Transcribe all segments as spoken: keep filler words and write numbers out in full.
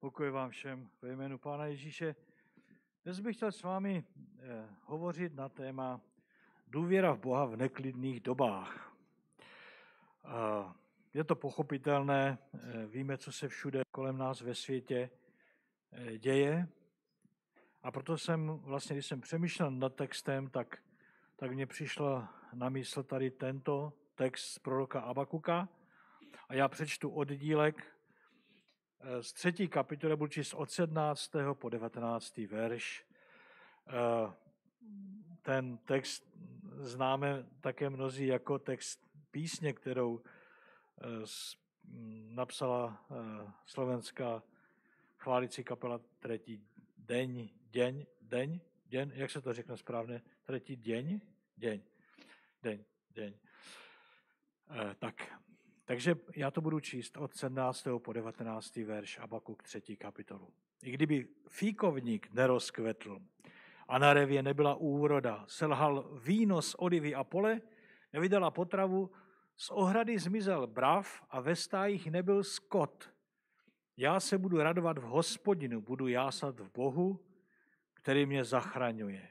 Pokoj vám všem ve jménu Pána Ježíše. Dnes bych chtěl s vámi hovořit na téma důvěra v Boha v neklidných dobách. Je to pochopitelné, víme, co se všude kolem nás ve světě děje. A proto jsem vlastně, když jsem přemýšlel nad textem, tak, tak mně přišlo na mysl tady tento text z proroka Abakuka. A já přečtu oddílek z třetí kapitoly, budu číst od sedmnáctého po devatenáctý verš. Ten text známe také mnozí jako text písně, kterou napsala slovenská chválící kapela Tretí deň, deň, deň, deň, jak se to řekne správně? Tretí deň, deň, deň, deň. Tak. Takže já to budu číst od sedmnáctého po devatenáctý verš Abakuk třetí kapitolu. I kdyby fíkovník nerozkvetl a na revě nebyla úroda, selhal víno z olivy a pole, nevydala potravu, z ohrady zmizel brav a ve stájích nebyl skot. Já se budu radovat v Hospodinu, budu jásat v Bohu, který mě zachraňuje.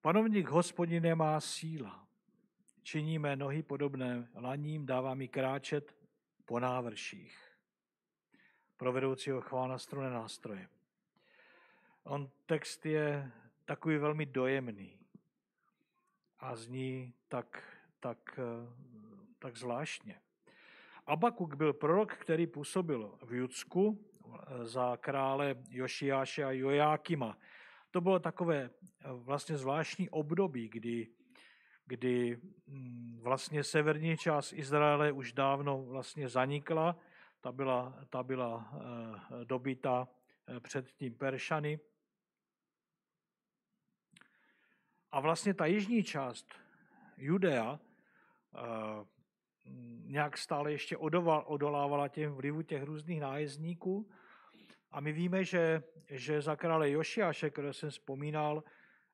Panovník Hospodin je má síla. Činí mé nohy podobné laním, dává mi kráčet po návrších. Pro vedoucího chvála strune nástroje. On text je takový velmi dojemný a zní tak, tak, tak zvláštně. Abakuk byl prorok, který působil v Judsku za krále Jošiáše a Jojákima. To bylo takové vlastně zvláštní období, kdy kdy vlastně severní část Izraele už dávno vlastně zanikla, ta byla, ta byla dobyta předtím Peršany. A vlastně ta jižní část Judea nějak stále ještě odolávala těm vlivu těch různých nájezdníků. A my víme, že, že za krále Jošiáše, které jsem vzpomínal,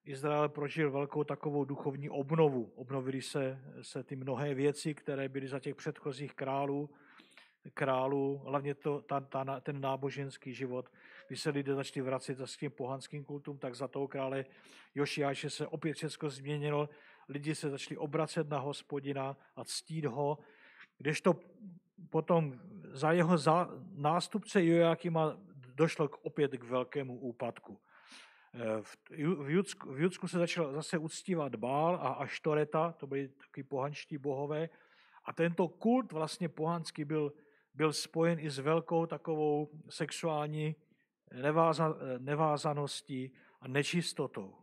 Izrael prožil velkou takovou duchovní obnovu. Obnovily se, se ty mnohé věci, které byly za těch předchozích králů, králů hlavně to, ta, ta, ten náboženský život. Když se lidé začali vracet s tím pohanským kultům, tak za toho krále Jošiáše se opět všechno změnilo. Lidi se začali obracet na Hospodina a ctít ho. Kdežto potom za jeho za, nástupce Jojákima došlo k, opět k velkému úpadku. V Judsku, v Judsku se začal zase uctívat Bál a Aštoreta, to byli taky pohanští bohové. A tento kult vlastně pohanský byl, byl spojen i s velkou takovou sexuální neváza, nevázaností a nečistotou.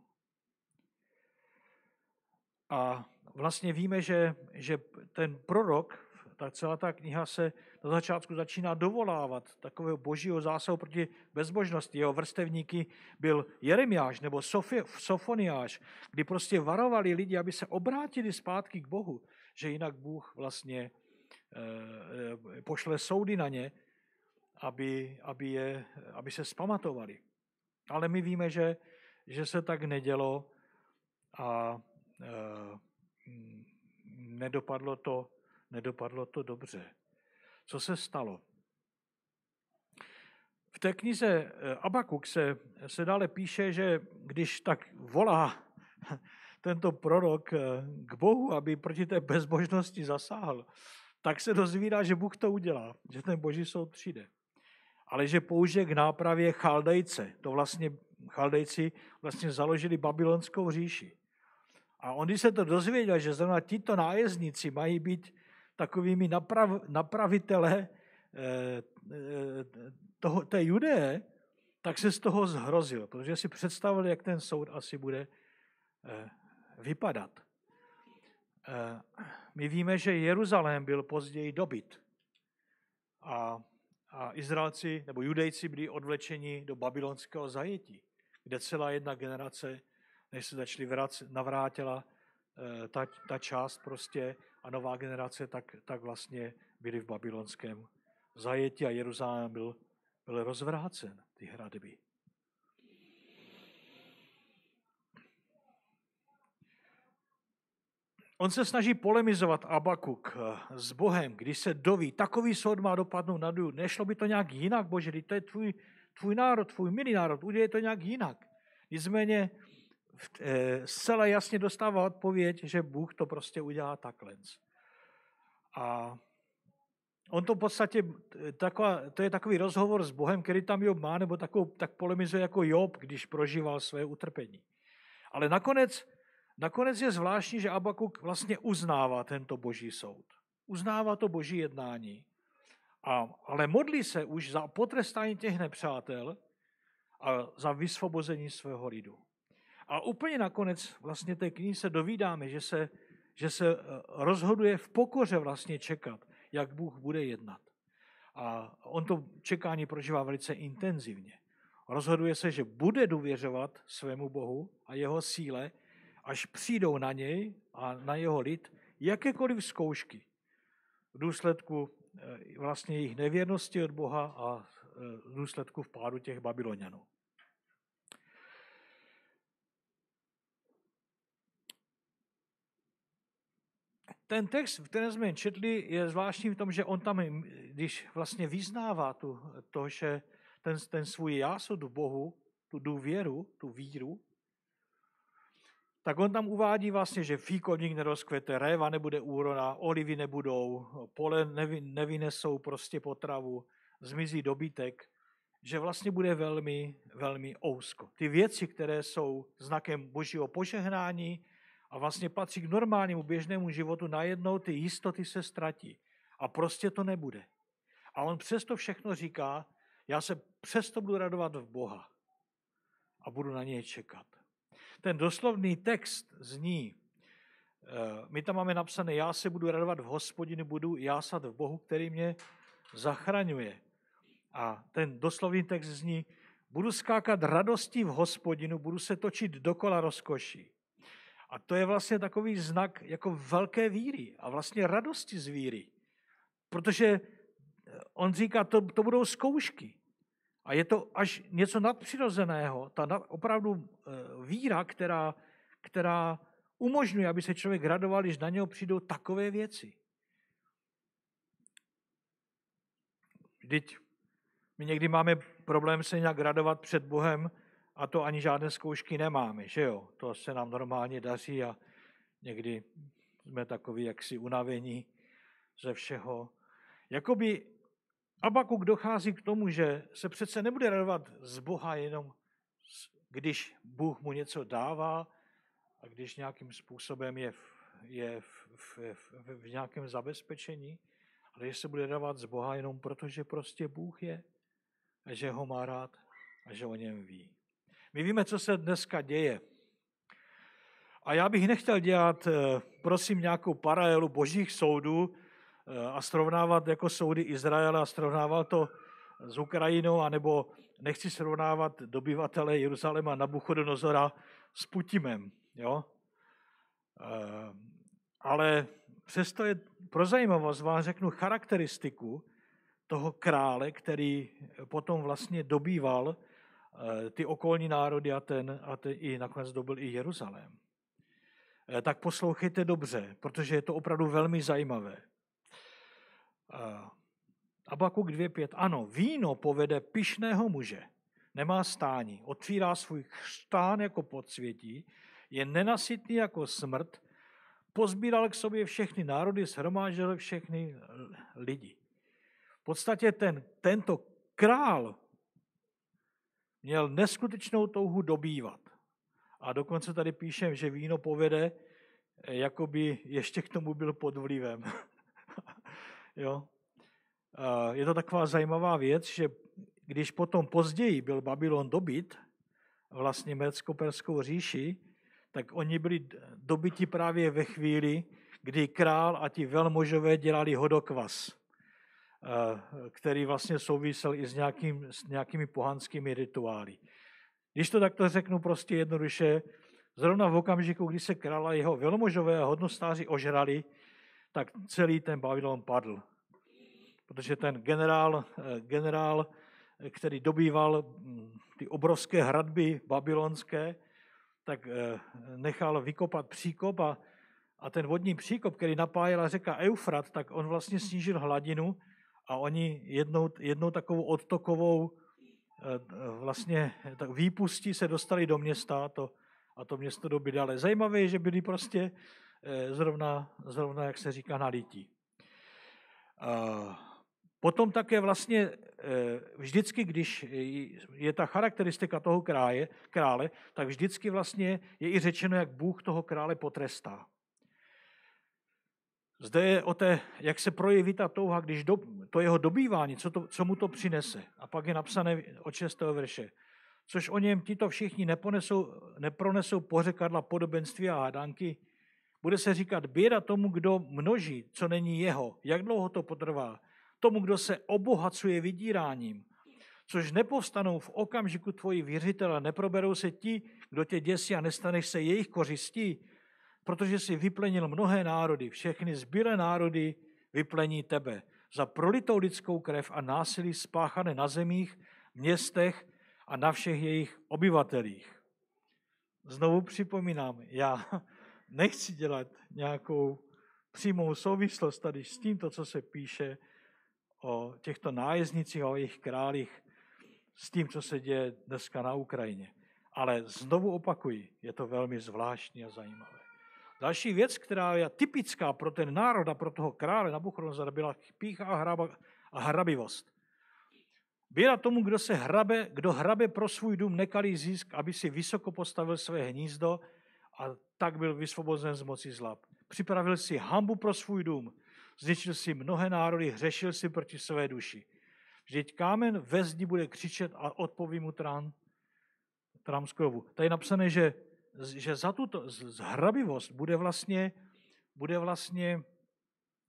A vlastně víme, že, že ten prorok, ta celá ta kniha se na začátku začíná dovolávat takového božího zásahu proti bezbožnosti. Jeho vrstevníky byl Jeremiáš nebo Sofi, Sofoniáš, kdy prostě varovali lidi, aby se obrátili zpátky k Bohu, že jinak Bůh vlastně e, pošle soudy na ně, aby, aby, je, aby se zpamatovali. Ale my víme, že, že se tak nedělo a e, nedopadlo to Nedopadlo to dobře. Co se stalo? V té knize Abakuk se, se dále píše, že když tak volá tento prorok k Bohu, aby proti té bezbožnosti zasáhl, tak se dozvídá, že Bůh to udělá, že ten boží soud přijde. Ale že použije k nápravě Chaldejce. To vlastně Chaldejci vlastně založili babylonskou říši. A on, když se to dozvěděl, že zrovna tito nájezdníci mají být takovými naprav, napravitele toho, té Judeje, tak se z toho zhrozil, protože si představil, jak ten soud asi bude vypadat. My víme, že Jeruzalém byl později dobyt a, a Izraelci nebo Judejci byli odvlečeni do babylonského zajetí, kde celá jedna generace, než se začali vracet, navrátila ta, ta část prostě, a nová generace, tak, tak vlastně byli v babylonském zajetí a Jeruzalém byl, byl rozvrácen, ty hradby. On se snaží polemizovat Abakuk s Bohem, když se doví, takový soud má dopadnout na důl. Nešlo by to nějak jinak, Bože, to je tvůj, tvůj národ, tvůj milý národ, udělej to nějak jinak. Nicméně zcela jasně dostává odpověď, že Bůh to prostě udělá takhle. A on to v podstatě, taková, to je takový rozhovor s Bohem, který tam Job má, nebo takovou, tak polemizuje jako Job, když prožíval své utrpení. Ale nakonec, nakonec je zvláštní, že Abakuk vlastně uznává tento boží soud. Uznává to boží jednání. A, ale modlí se už za potrestání těch nepřátel a za vysvobození svého lidu. A úplně nakonec vlastně té knihy se dovídáme, že se, že se rozhoduje v pokoře vlastně čekat, jak Bůh bude jednat. A on to čekání prožívá velice intenzivně. Rozhoduje se, že bude důvěřovat svému Bohu a jeho síle, až přijdou na něj a na jeho lid jakékoliv zkoušky v důsledku vlastně jejich nevěrnosti od Boha a v důsledku vpádu těch Babylonianů. Ten text, který jsme četli, je zvláštní v tom, že on tam, když vlastně vyznává tu, to, že ten, ten svůj jásud v Bohu, tu důvěru, tu víru, tak on tam uvádí vlastně, že fíkovník nerozkvete, réva nebude úrona, olivy nebudou, pole nevy, nevynesou prostě potravu, zmizí dobytek, že vlastně bude velmi, velmi ousko. Ty věci, které jsou znakem božího požehnání a vlastně patří k normálnímu běžnému životu, najednou ty jistoty se ztratí a prostě to nebude. A on přesto všechno říká, já se přesto budu radovat v Boha a budu na něj čekat. Ten doslovný text zní, my tam máme napsané, já se budu radovat v Hospodinu, budu jásat v Bohu, který mě zachraňuje. A ten doslovný text zní, budu skákat radostí v Hospodinu, budu se točit dokola rozkoší. A to je vlastně takový znak jako velké víry a vlastně radosti z víry. Protože on říká, to, to budou zkoušky. A je to až něco nadpřirozeného, ta opravdu víra, která, která umožňuje, aby se člověk radoval, když na něho přijdou takové věci. Vždyť my někdy máme problém se nějak radovat před Bohem a to ani žádné zkoušky nemáme, že jo? To se nám normálně daří a někdy jsme takoví jaksi unavení ze všeho. Jakoby Abakuk dochází k tomu, že se přece nebude radovat z Boha jenom, když Bůh mu něco dává a když nějakým způsobem je v, je v, v, v, v nějakém zabezpečení, ale že se bude radovat z Boha jenom proto, že prostě Bůh je, a že ho má rád a že o něm ví. My víme, co se dneska děje. A já bych nechtěl dělat, prosím, nějakou paralelu božích soudů, a srovnávat jako soudy Izraela, srovnával to s Ukrajinou, anebo nechci srovnávat dobyvatele Jeruzaléma Nabuchodonozora s Putinem. Jo? Ale přesto je pro zajímavost vám řeknu charakteristiku toho krále, který potom vlastně dobýval ty okolní národy a, ten, a ten, i nakonec dobyl i Jeruzalém. Tak poslouchejte dobře, protože je to opravdu velmi zajímavé. Abakuk dva pět. Ano, víno povede pyšného muže, nemá stání, otvírá svůj chřtán jako podsvětí, je nenasytný jako smrt, pozbíral k sobě všechny národy, shromáždil všechny lidi. V podstatě ten, tento král měl neskutečnou touhu dobývat. A dokonce tady píšem, že víno povede, jakoby ještě k tomu byl pod vlivem. Jo. Je to taková zajímavá věc, že když potom později byl Babylon dobyt, vlastně Mécko-Perskou říši, tak oni byli dobiti právě ve chvíli, kdy král a ti velmožové dělali hodokvas, který vlastně souvisel i s, nějakým, s nějakými pohanskými rituály. Když to takto řeknu prostě jednoduše, zrovna v okamžiku, kdy se krála jeho velmožové a hodnostáři ožrali, tak celý ten Babylon padl. Protože ten generál, generál, který dobýval ty obrovské hradby babylonské, tak nechal vykopat příkop a a ten vodní příkop, který napájela řeka Eufrat, tak on vlastně snížil hladinu a oni jednou, jednou takovou odtokovou vlastně tak výpustí se dostali do města a to, a to město dobyli. Ale zajímavé je, že byli prostě zrovna, zrovna jak se říká, nalití. Potom také vlastně vždycky, když je ta charakteristika toho kráje, krále, tak vždycky vlastně je i řečeno, jak Bůh toho krále potrestá. Zde je o té, jak se projeví ta touha, když do, to jeho dobývání, co, to, co mu to přinese. A pak je napsané od šestého verše. Což o něm tito všichni neponesou, nepronesou pořekadla podobenství a hádanky. Bude se říkat běda tomu, kdo množí, co není jeho. Jak dlouho to potrvá? Tomu, kdo se obohacuje vydíráním. Což nepovstanou v okamžiku tvoji věřitele, neproberou se ti, kdo tě děsí a nestaneš se jejich kořistí. Protože jsi vyplenil mnohé národy, všechny zbylé národy vyplení tebe. Za prolitou lidskou krev a násilí spáchané na zemích, městech a na všech jejich obyvatelích. Znovu připomínám, já nechci dělat nějakou přímou souvislost tady s tímto, co se píše o těchto nájezdnicích a o jejich králích, s tím, co se děje dneska na Ukrajině. Ale znovu opakuji, je to velmi zvláštní a zajímavé. Další věc, která je typická pro ten národ a pro toho krále Nabuchodonozora, byla pýcha a, hraba, a hrabivost. Běda tomu, kdo se hrabe, kdo hrabe pro svůj dům nekalý zisk, aby si vysoko postavil své hnízdo a tak byl vysvobozen z moci zla. Připravil si hanbu pro svůj dům, zničil si mnohé národy, hřešil si proti své duši. Vždyť kámen ve zdi bude křičet a odpoví mu trám, trám z krovu. Tady je napsané, že že za tuto zhrabivost bude vlastně, bude vlastně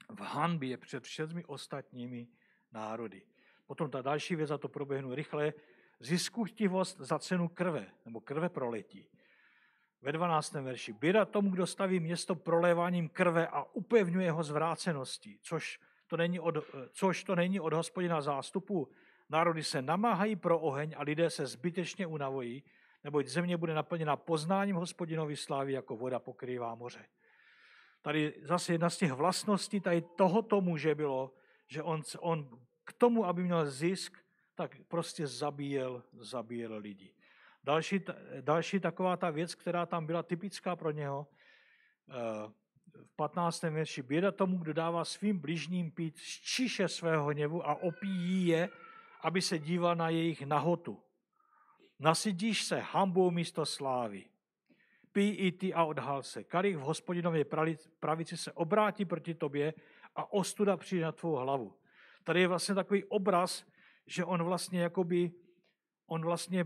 v hanbě před všemi ostatními národy. Potom ta další věc, a to proběhnu rychle, ziskuchtivost za cenu krve, nebo krve proletí. Ve dvanáctém verši. Běda tomu, kdo staví město proléváním krve a upevňuje jeho zvráceností, což to není od, což to není od Hospodina zástupu. Národy se namáhají pro oheň a lidé se zbytečně unavojí, neboť země bude naplněna poznáním Hospodinovy slávy, jako voda pokrývá moře. Tady zase jedna z těch vlastností tady tohoto muže bylo, že on, on k tomu, aby měl zisk, tak prostě zabíjel, zabíjel lidi. Další, další taková ta věc, která tam byla typická pro něho, v patnáctém verši, běda tomu, kdo dává svým bližním pít z čiše svého hněvu a opíjí je, aby se díval na jejich nahotu. Nasidíš se hanbou místo slávy. Pij i ty a odhal se. Kalich v Hospodinově pravici se obrátí proti tobě a ostuda přijde na tvou hlavu. Tady je vlastně takový obraz, že on vlastně jakoby, on vlastně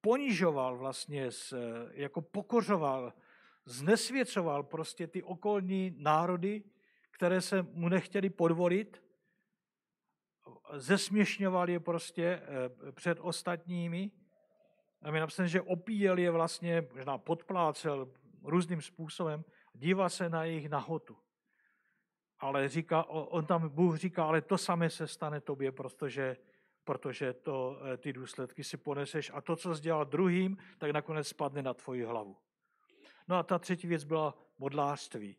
ponižoval, vlastně jako pokořoval, znesvěcoval prostě ty okolní národy, které se mu nechtěli podvolit, zesměšňoval je prostě před ostatními. Tam je napsané, že opíjel je vlastně, možná podplácel různým způsobem, dívá se na jejich nahotu. Ale říká, on tam, Bůh říká, ale to samé se stane tobě, protože, protože to, ty důsledky si poneseš a to, co jsi dělal druhým, tak nakonec spadne na tvoji hlavu. No a ta třetí věc byla modlářství.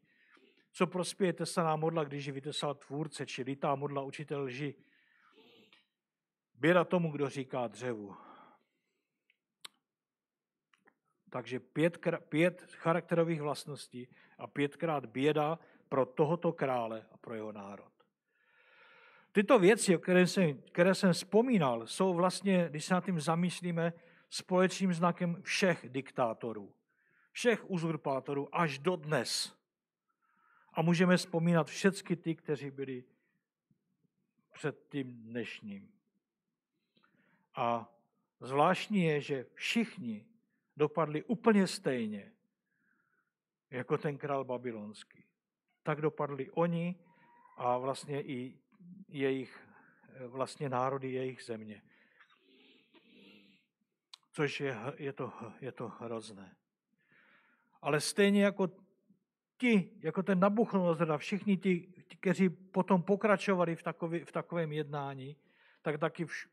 Co prospěje tesaná modla, když ji vytesal tvůrce, či litá modla učitel lži? Běda tomu, kdo říká dřevu. Takže pět, pět charakterových vlastností a pětkrát běda pro tohoto krále a pro jeho národ. Tyto věci, které jsem, které jsem vzpomínal, jsou vlastně, když se nad tím zamyslíme, společným znakem všech diktátorů, všech uzurpátorů až do dnes. A můžeme vzpomínat všechny ty, kteří byli před tím dnešním. A zvláštní je, že všichni dopadli úplně stejně, jako ten král babylonský. Tak dopadli oni a vlastně i jejich vlastně národy, jejich země. Což je, je, to, je to hrozné. Ale stejně jako ti, jako ten Nabuchodonozor a všichni ti, kteří potom pokračovali v, takový, v takovém jednání, tak taky vš,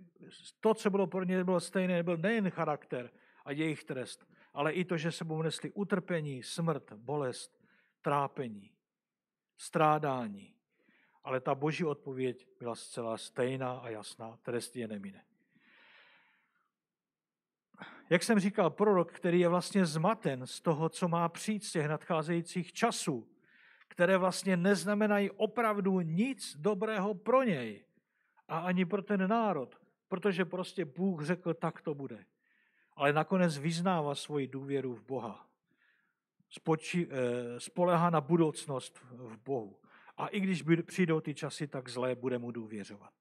to, co bylo pro ně, bylo stejné, byl nejen charakter a jejich trest, ale i to, že sebou nesli utrpení, smrt, bolest, trápení, strádání. Ale ta boží odpověď byla zcela stejná a jasná, trest je nemine. Jak jsem říkal, prorok, který je vlastně zmaten z toho, co má přijít z těch nadcházejících časů, které vlastně neznamenají opravdu nic dobrého pro něj a ani pro ten národ, protože prostě Bůh řekl, tak to bude. Ale nakonec vyznává svoji důvěru v Boha. Spočí, spolehá na budoucnost v Bohu. A i když přijdou ty časy tak zlé, bude mu důvěřovat.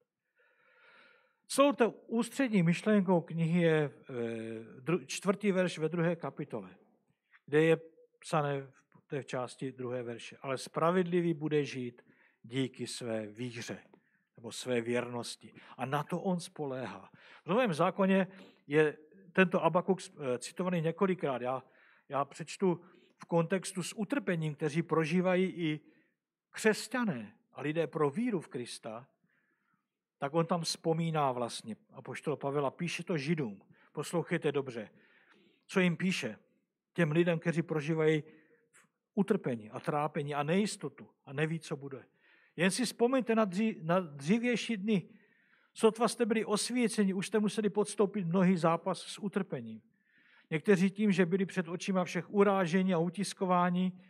Celou tou ústřední myšlenkou knihy je čtvrtý verš ve druhé kapitole, kde je psané v té části druhé verše. Ale spravedlivý bude žít díky své víře nebo své věrnosti. A na to on spoléhá. V Novém zákoně je tento Abakuk citovaný několikrát. Já, já přečtu v kontextu s utrpením, kteří prožívají i křesťané a lidé pro víru v Krista, tak on tam vzpomíná vlastně. Apoštol Pavel a píše to Židům. Poslouchejte dobře, co jim píše. Těm lidem, kteří prožívají utrpení a trápení a nejistotu a neví, co bude. Jen si vzpomeňte na, dřív, na dřívější dny. Sotva jste byli osvíceni, už jste museli podstoupit mnohý zápas s utrpením. Někteří tím, že byli před očima všech urážení a utiskování,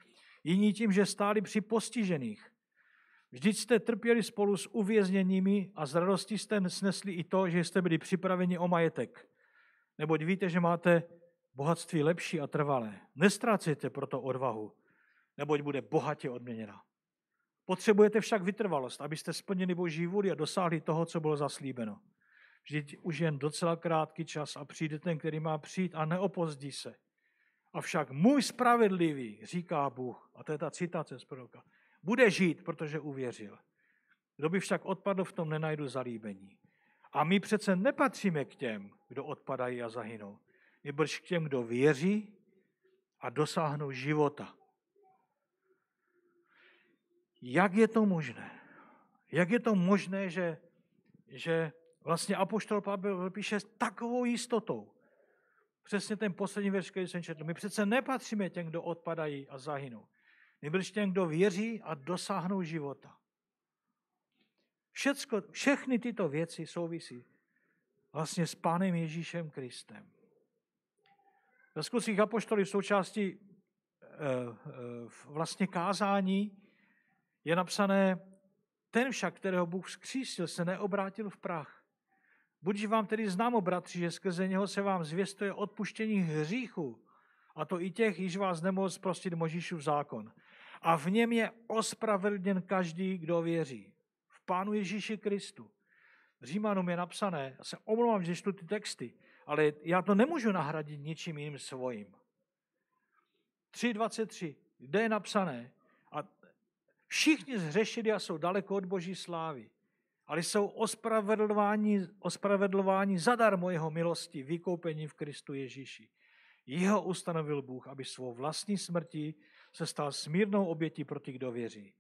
jiní tím, že stáli při postižených. Vždyť jste trpěli spolu s uvězněními a z radosti jste snesli i to, že jste byli připraveni o majetek. Neboť víte, že máte bohatství lepší a trvalé. Nestrácejte proto odvahu, neboť bude bohatě odměněna. Potřebujete však vytrvalost, abyste splnili boží vůli a dosáhli toho, co bylo zaslíbeno. Vždyť už jen docela krátký čas a přijde ten, který má přijít a neopozdí se. Avšak můj spravedlivý, říká Bůh, a to je ta citace z proroka, bude žít, protože uvěřil. Kdo by však odpadl, v tom nenajdu zalíbení. A my přece nepatříme k těm, kdo odpadají a zahynou, nýbrž k těm, kdo věří a dosáhnou života. Jak je to možné? Jak je to možné, že, že vlastně apoštol Pavel píše s takovou jistotou? Přesně ten poslední verš, který jsem četl. My přece nepatříme těm, kdo odpadají a zahynou. Nýbrž těm, kdo věří a dosáhnou života. Všecko, všechny tyto věci souvisí vlastně s Pánem Ježíšem Kristem. Ve skutcích apoštolů v součásti vlastně kázání je napsané, ten však, kterého Bůh vzkřísil, se neobrátil v prach. Budiž vám tedy známo, bratři, že skrze něho se vám zvěstuje odpuštění hříchu, a to i těch, již vás nemohl zprostit Mojžíšův zákon. A v něm je ospravedlněn každý, kdo věří. V Pánu Ježíši Kristu. Římanům je napsané, já se omlouvám, že čtu ty texty, ale já to nemůžu nahradit ničím jiným svojím. tři dvacet tři, kde je napsané, a všichni zhřešili a jsou daleko od boží slávy, ale jsou ospravedlňováni, ospravedlňováni zadarmo jeho milosti, vykoupení v Kristu Ježíši. Jeho ustanovil Bůh, aby svou vlastní smrtí se stal smírnou obětí pro ty, kdo věří.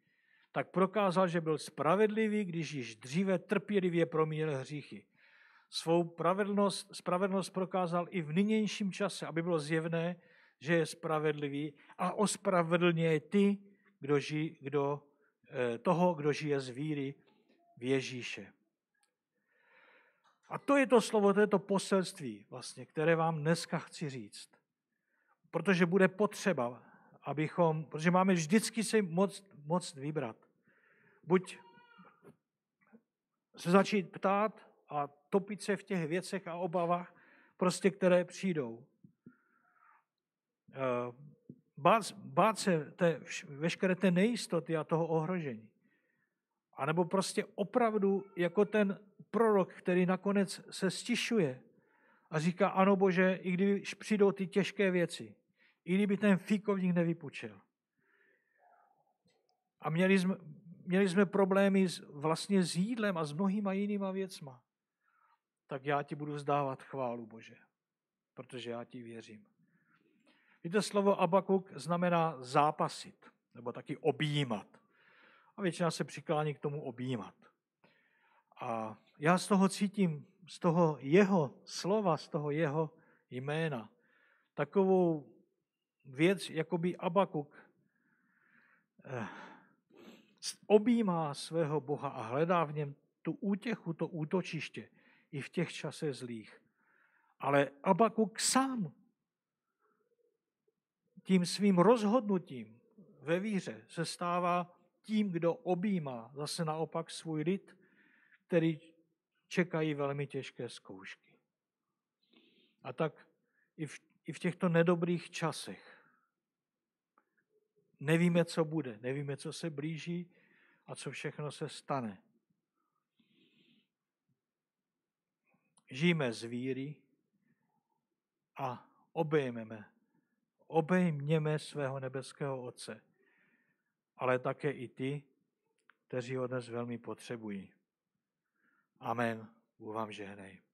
Tak prokázal, že byl spravedlivý, když již dříve trpělivě promíjel hříchy. Svou spravedlnost, spravedlnost prokázal i v nynějším čase, aby bylo zjevné, že je spravedlivý a ospravedlňuje ty, kdo žij, kdo, toho, kdo žije z víry v Ježíše. A to je to slovo, to je to poselství, vlastně, které vám dneska chci říct. Protože bude potřeba, abychom, protože máme vždycky si moc, moc vybrat. Buď se začít ptát a topit se v těch věcech a obavách, prostě které přijdou. Bát, bát se té, veškeré té nejistoty a toho ohrožení. A nebo prostě opravdu jako ten prorok, který nakonec se stišuje a říká, ano Bože, i když přijdou ty těžké věci, i kdyby ten fíkovník nevypučil. A měli jsme, měli jsme problémy s, vlastně s jídlem a s mnohýma jinýma věcma. Tak já ti budu vzdávat chválu, Bože, protože já ti věřím. Víte, slovo Abakuk znamená zápasit, nebo taky objímat. A většina se přiklání k tomu objímat. A já z toho cítím, z toho jeho slova, z toho jeho jména, takovou věc, jakoby Abakuk objímá svého Boha a hledá v něm tu útěchu, to útočiště i v těch časech zlých. Ale Abakuk sám tím svým rozhodnutím ve víře se stává tím, kdo objímá zase naopak svůj lid, který čekají velmi těžké zkoušky. A tak i v, i v těchto nedobrých časech nevíme, co bude, nevíme, co se blíží a co všechno se stane. Žijeme z víry a obejmeme, obejměme svého nebeského Otce, ale také i ty, kteří ho dnes velmi potřebují. Amen. Bůh vám žehnej.